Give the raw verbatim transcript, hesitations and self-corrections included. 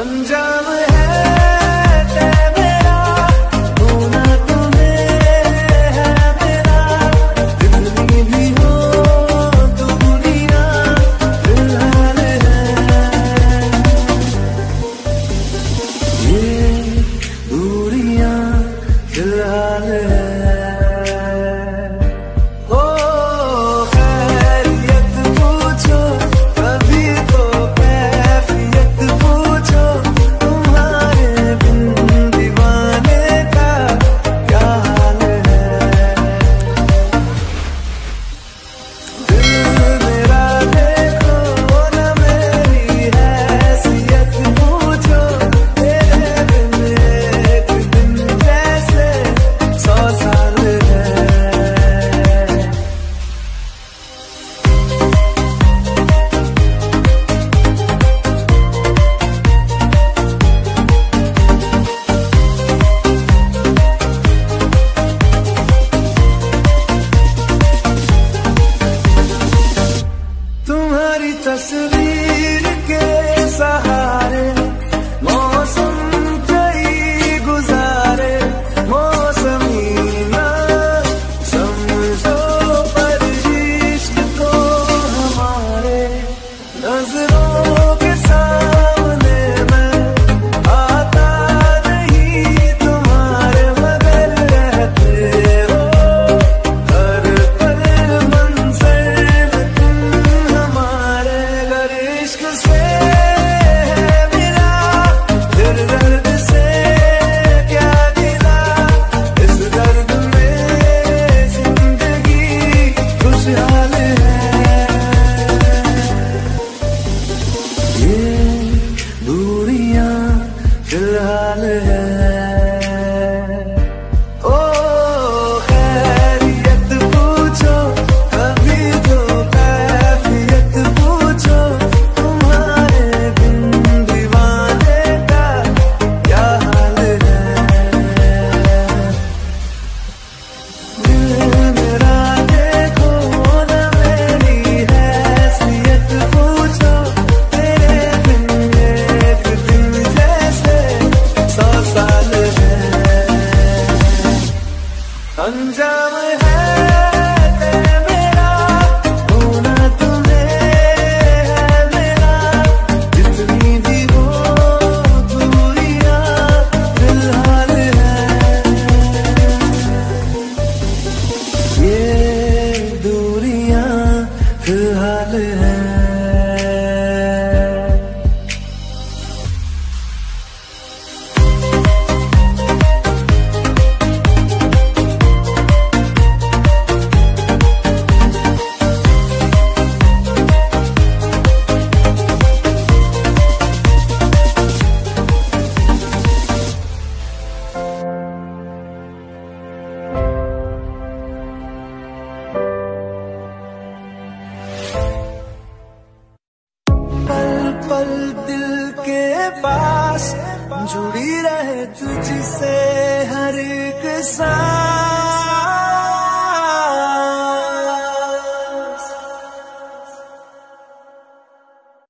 अंजाम है तस्वीर के सहारे मौसम कई गुजारे मौसमी ना समझो पर इश्क़ को हमारे नजरों के सामने में आता नहीं तुम्हारे मगर रहते हो हर पल मंज़र में तुम हमारे अगर इश्क़ से मिला फिर दर्द से क्या मिला इस दर्द में जिंदगी खुशहाल है ये दूरियां फिलहाल है। अंजाम है जुड़ी रहे तुझसे हर एक सांस।